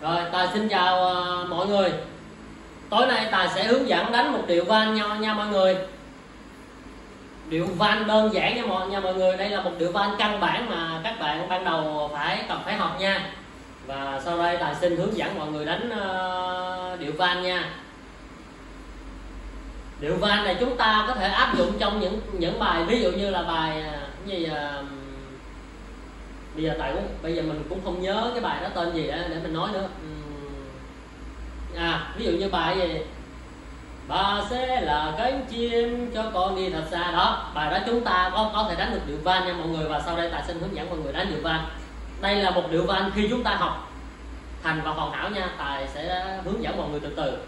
Rồi, Tài xin chào mọi người. Tối nay Tài sẽ hướng dẫn đánh một điệu van nha mọi người. Điệu van đơn giản nha mọi người. Đây là một điệu van căn bản mà các bạn ban đầu cần phải học nha. Và sau đây Tài xin hướng dẫn mọi người đánh điệu van nha. Điệu van này chúng ta có thể áp dụng trong những bài, ví dụ như là bài bây giờ mình cũng không nhớ cái bài đó tên gì để mình nói nữa. Ví dụ như bài gì bà sẽ là cánh chim cho con đi thật xa đó, bài đó chúng ta có thể đánh được điệu van nha mọi người. Và sau đây Tài xin hướng dẫn mọi người đánh điệu van. Đây là một điệu van khi chúng ta học thành và hoàn hảo nha, Tài sẽ hướng dẫn mọi người từ từ.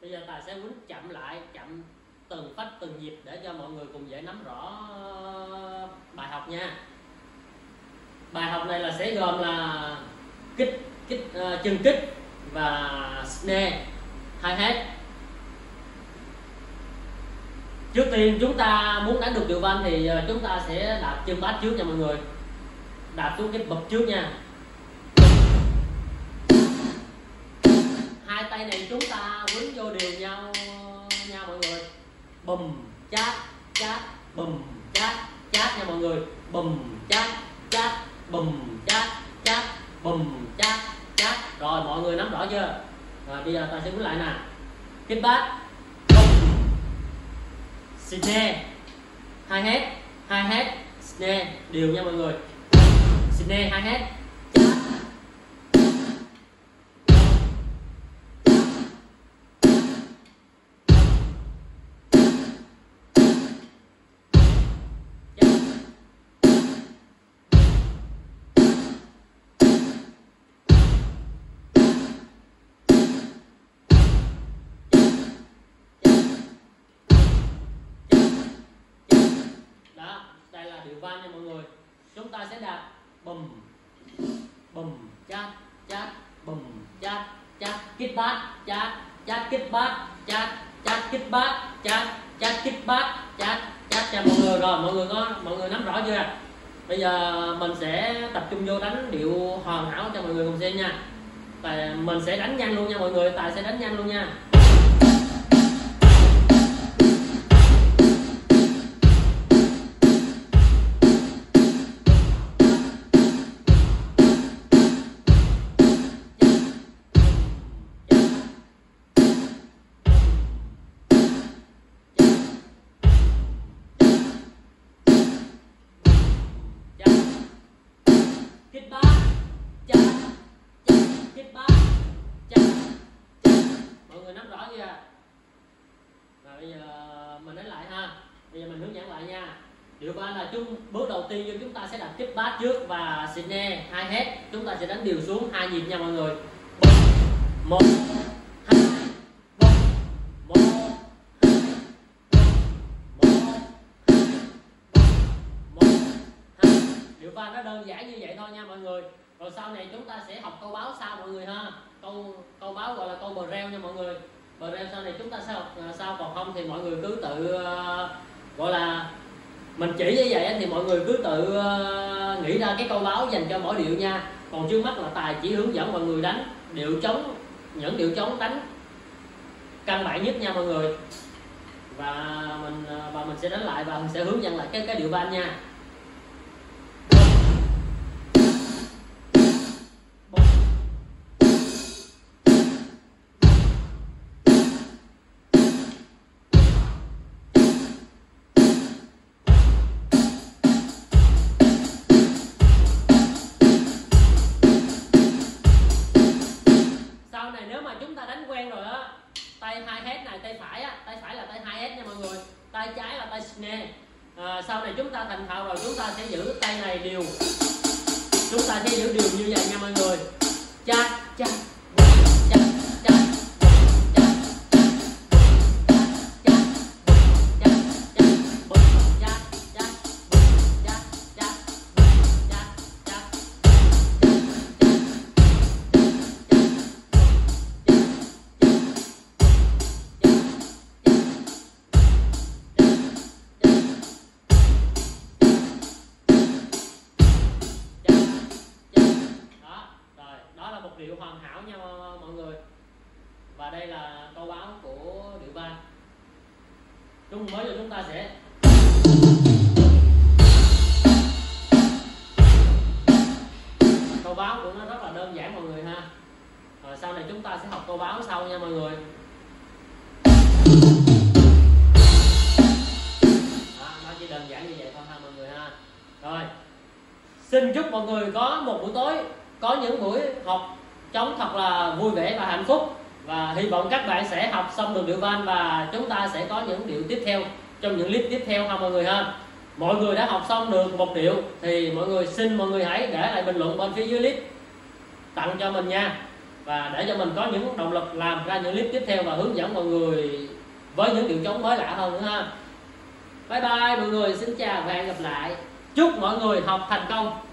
Bây giờ Tài sẽ quýnh chậm lại, chậm từng phách từng nhịp để cho mọi người cùng dễ nắm rõ bài học nha. Bài học này là sẽ gồm là chân kích và snare, hi-hat. Trước tiên chúng ta muốn đánh được điệu van thì chúng ta sẽ đạp chân bass trước nha mọi người. Đạp xuống kích bập trước nha. Hai tay này chúng ta quấn vô đều nhau nha mọi người. Bùm chát chát, bùm chát chát nha mọi người. Bùm chát chát, bùm chát chát, bùm chát chát. Rồi mọi người nắm rõ chưa? Rồi bây giờ ta sẽ quấn lại nè. Kích bass, snare, hi-hat, hi-hat, snare đều nha mọi người. Snare, hi-hat, chát. Điệu van nha mọi người. Chúng ta sẽ đạp bùm bùm chát chát, bùm chát chát, kích bass chát chát, kích bass chát chát, kích bass chát chát, kích bass chát chát cho mọi người. Rồi mọi người nắm rõ chưa? Bây giờ mình sẽ tập trung vô đánh điệu hoàn hảo cho mọi người cùng xem nha. Tại mình sẽ đánh nhanh luôn nha mọi người. Tài sẽ đánh nhanh luôn nha. Điệu van là bước đầu tiên chúng ta sẽ đặt kích bass trước và snare, hi-hat. Chúng ta sẽ đánh điều xuống hai nhịp nha mọi người. 1, 2, 1, 1, 2, 1, 1, 2, 1, 2. Điệu van nó đơn giản như vậy thôi nha mọi người. Rồi sau này chúng ta sẽ học câu báo sau mọi người ha. Câu báo gọi là câu bờ reo nha mọi người. Bờ reo sau này chúng ta sẽ học sau, còn không thì mọi người cứ tự gọi là mình chỉ như vậy thì mọi người cứ tự nghĩ ra cái câu báo dành cho mỗi điệu nha. Còn trước mắt là Tài chỉ hướng dẫn mọi người đánh điệu trống, những điệu trống đánh căn bản nhất nha mọi người. Và mình sẽ đánh lại và mình sẽ hướng dẫn lại cái điệu van nha. Tay trái là tay snare. Sau này chúng ta thành thạo rồi chúng ta sẽ giữ tay này đều. Chúng ta sẽ giữ đều như vậy nha mọi người. Chát chát chát. điệu hoàn hảo nha mọi người. Và đây là câu báo của điệu ba. Trung mới rồi chúng ta sẽ câu báo của nó rất là đơn giản mọi người ha. Rồi sau này chúng ta sẽ học câu báo sau nha mọi người. Đó, nó chỉ đơn giản như vậy thôi ha mọi người ha. Rồi xin chúc mọi người có một buổi tối, có những buổi học trống thật là vui vẻ và hạnh phúc. Và hy vọng các bạn sẽ học xong được điệu van và chúng ta sẽ có những điệu tiếp theo trong những clip tiếp theo ha mọi người ha. Mọi người đã học xong được một điệu thì mọi người xin mọi người hãy để lại bình luận bên phía dưới clip tặng cho mình nha. Và để cho mình có những động lực làm ra những clip tiếp theo và hướng dẫn mọi người với những điệu trống mới lạ hơn nữa ha. Bye bye mọi người, xin chào và hẹn gặp lại. Chúc mọi người học thành công.